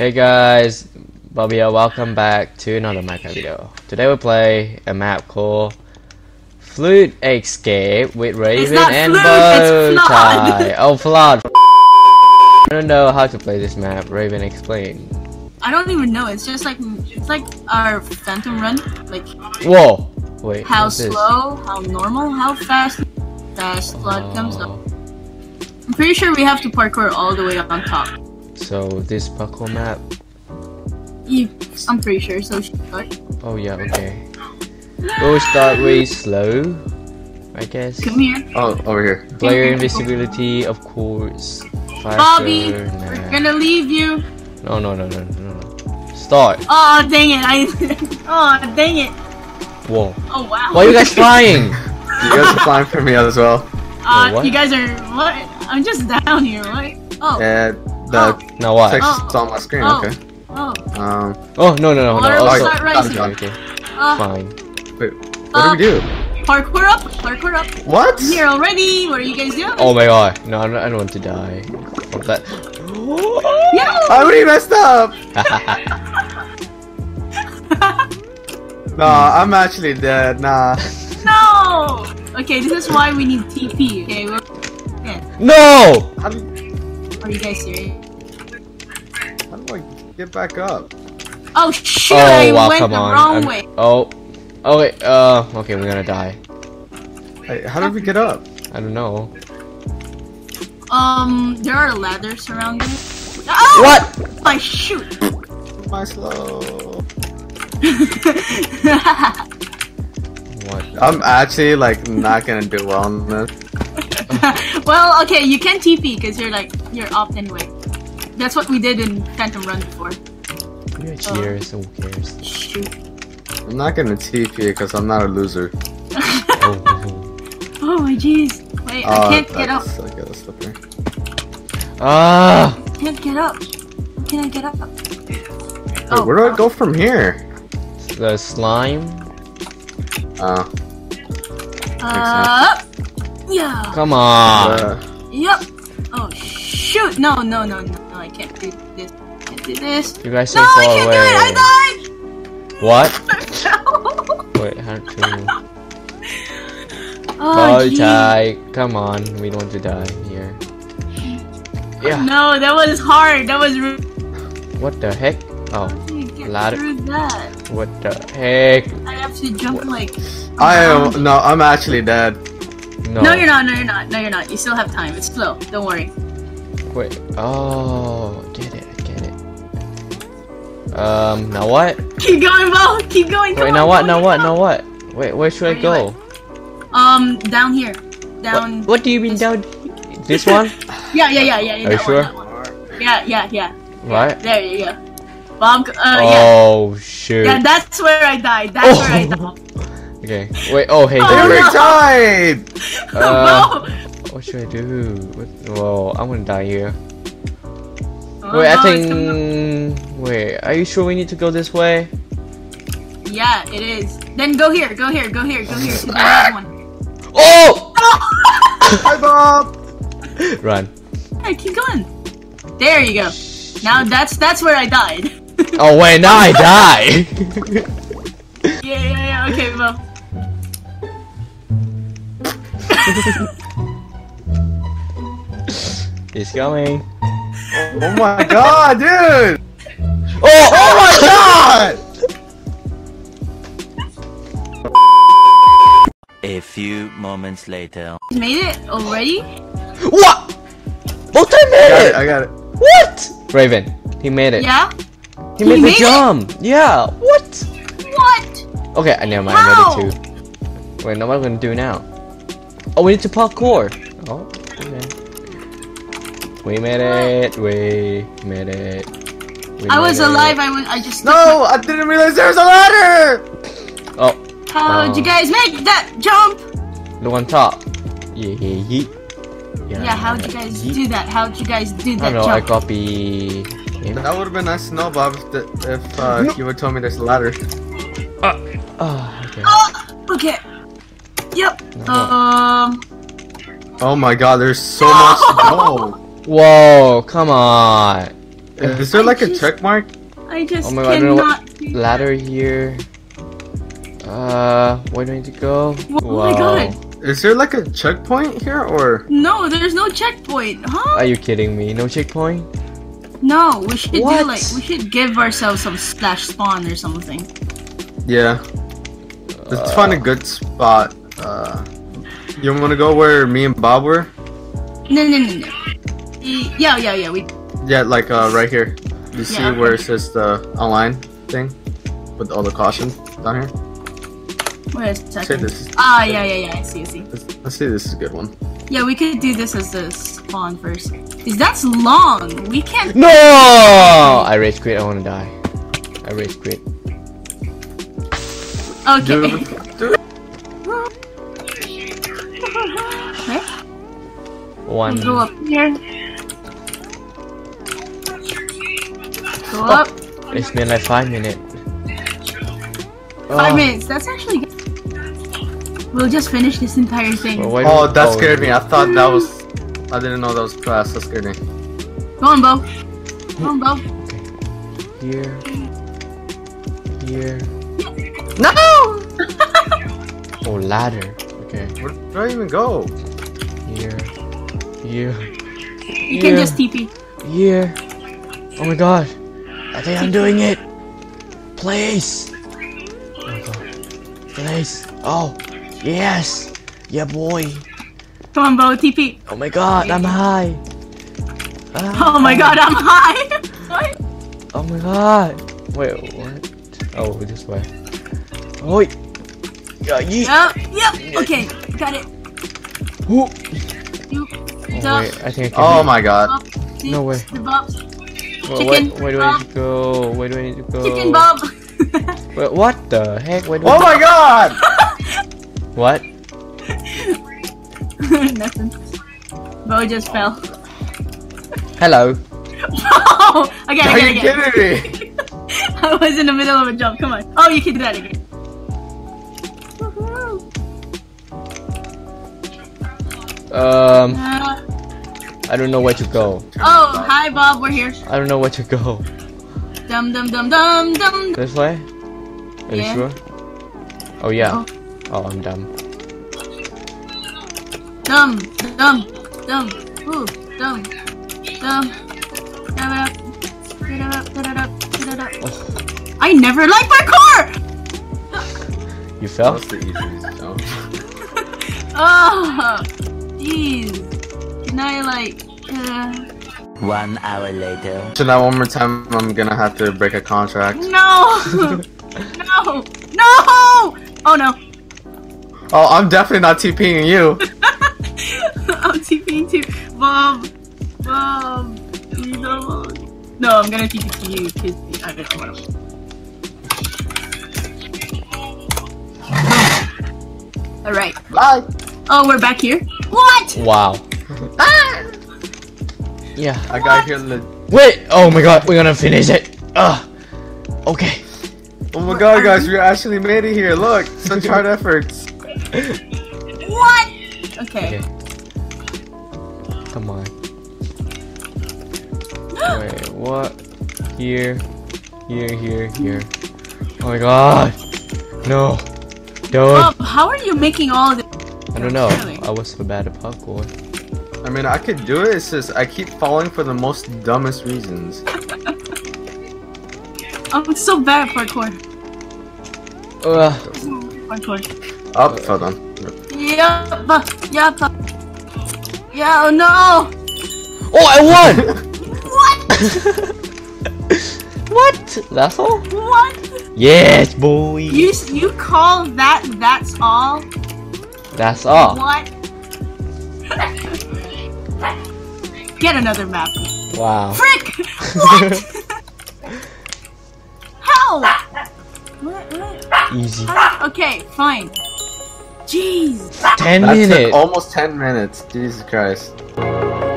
Hey guys, Bobby here, welcome back to another Minecraft video. Today we play a map called Flute Escape with Raven and Bowtie. Oh, Flood. I don't know how to play this map. Raven, explain. I don't even know. It's just like our Phantom Run. Like, whoa, wait. How slow? How normal? How fast? Fast Flood comes up. I'm pretty sure we have to parkour all the way on top. So this parkour map. Yeah, I'm pretty sure. So start. Oh yeah, okay. We'll start with slow, I guess. Come here. Oh, over here. Player invisibility, of course. Faster, Bobby, nah. We're gonna leave you. No, no, no, no, no, no. Start. Oh dang it! Oh dang it! Whoa. Oh wow. Why are you guys flying? You guys are flying for me as well. You guys are what? I'm just down here, right? Oh. Now what? Text on my screen, okay. Oh, no, no, no, no. Okay. Fine. Wait, what do we do? Parkour up! Parkour up! What? I'm here already! What are you guys doing? Oh my god. No, I don't want to die. What's that? Yeah. I already messed up! No, I'm actually dead, nah. No! Okay, this is why we need TP, okay? No! Are you guys serious? How do I get back up? Oh shit! Oh, wow, I went the wrong way. Oh, oh wait. Okay, we're gonna die. Hey, how did we get up? I don't know. There are ladders around you. Oh! What? I shoot. My slow. What? I'm actually like not gonna do well on this. Well, okay, you can TP because you're up anyway. That's what we did in Phantom Run before. You're a cheater, so who cares? Shoot. I'm not gonna TP because I'm not a loser. Oh my jeez. Wait, I can't get up. I can't get up. How can I get up? Wait, where do I go from here? The slime. Yeah. Come on. Yep. Oh shoot! No, no, no, no, no! I can't do this. I can't do this. You guys are far away. No, I can't do it. I died. What? No. Wait, how to? Oh, die! Come on, we don't want to die here. Yeah. No, that was hard. That was. What the heck? Oh, ladder. What the heck? I have to jump like. I'm actually dead. No. No, you're not. No, you're not. No, you're not. You still have time. It's slow. Don't worry. Wait. Oh, get it. Get it. Now what? Keep going, Bo. Keep going. Wait. Now what? Now what? Now what? Wait. Where should I go? Down here. Down. What do you mean down? This one? Yeah. Are you sure? Yeah. Right. There you go. Bob. Oh shoot. Yeah, that's where I died. That's where I died. Okay. Wait. Oh, hey. Every time. What should I do? Whoa, I'm gonna die here. Oh, wait, I think. Wait, are you sure we need to go this way? Yeah, it is. Then go here. Go here. Go here. Go here. To the last one. Oh! Hi, Bob. Run. Hey, keep going. There you go. Now that's where I died. Oh wait, now I die. Yeah. Okay, Bob. He's coming. Oh my god, dude! Oh my god! A few moments later. You made it already? What? What I made it? I got it. What? Raven, he made it. Yeah? He made the jump! Yeah, what? What? Okay, never mind, I made it too. Wait, now what are we gonna do now? Oh, we need to parkour! Oh, okay. We made it! We made it! I just... No! I didn't realize there was a ladder! Oh. How'd you guys make that jump? The one top. Yeah, how'd you guys do that? How'd you guys do that jump? I copy... That would've been nice to know, Bob, if you would've told me there's a ladder. Okay. Yep. Oh my god, there's so much gold. Whoa, come on. Is there like a check mark? I just cannot see that. Ladder here. Where do I need to go? Whoa. Oh my god. Is there like a checkpoint here or? No, there's no checkpoint, huh? Are you kidding me? No checkpoint? No, we should do like, we should give ourselves some slash spawn or something. Yeah. Let's find a good spot. You want to go where me and Bob were? No, no, no, no. Yeah, we... Yeah, like right here. You see where it says the online thing? With all the caution down here? Wait a second. Ah, yeah, I see. Let's see, this is a good one. Yeah, we could do this as the spawn first. That's long! We can't- No! I rage quit, I wanna die. I rage quit. Okay. Dude. Okay. One. We'll go up here. Go up. It's been like 5 minutes. 5 minutes, that's actually good. We'll just finish this entire thing. Well, oh, that scared me. I thought that was- I didn't know that was class, that's good. Go on, Bo. Go on, Bo. Here. Here. No! Oh, ladder. Okay. Where do I even go? Here. Here. You can just TP. Here. Oh my god. I think I'm doing it. Place. Oh my god. Place. Oh. Yes. Yeah, boy. Come on, Bo, TP. Oh my god, I'm high. Oh my god, I'm high. What? Oh my god. Wait, what? Oh, this way. Oh, yep. Okay, got it. Who? Oh my god. No way. Where do I need to go? Where do I need to go? Chicken Bob. Wait, what the heck? Where do I my god! What? Nothing. Bo just fell. Hello. Oh! Again. Are you kidding me? I was in the middle of a jump. Come on. Oh, you can do that again. I don't know where to go. Oh, hi Bob. We're here. I don't know where to go. Dum dum. This way? Are you sure? Oh yeah. Oh, I'm dumb. Dumb. I never liked my car! You fell? That was the easiest jump. Oh, jeez. Can I, like, 1 hour later. So now one more time, I'm gonna have to break a contract. No! No! Oh, no. Oh, I'm definitely not TPing you. I'm TPing too. Bob. No, I'm gonna TP to you because I don't know what I'm. Alright. Bye. Oh, we're back here? What? Wow. Ah! Yeah. I got here. Wait! Oh my god, we're gonna finish it. Okay. Oh my god, guys, we actually made it here. Look, such hard efforts. What? Okay. Come on. Wait, what? Here. Oh my god! No! Don't! How are you making all of this? I don't know. I was so bad at parkour. I mean, I could do it, it's just I keep falling for the most dumbest reasons. I'm so bad at parkour. Parkour. Oh, fell down. Yeah, oh no! Oh, I won! What? What? That's all? What? Yes, boy! You call that's all? That's all. What? Get another map. Wow. Frick! What? How? What? Easy. Okay, fine. Jeez! 10 minutes! Almost 10 minutes, Jesus Christ.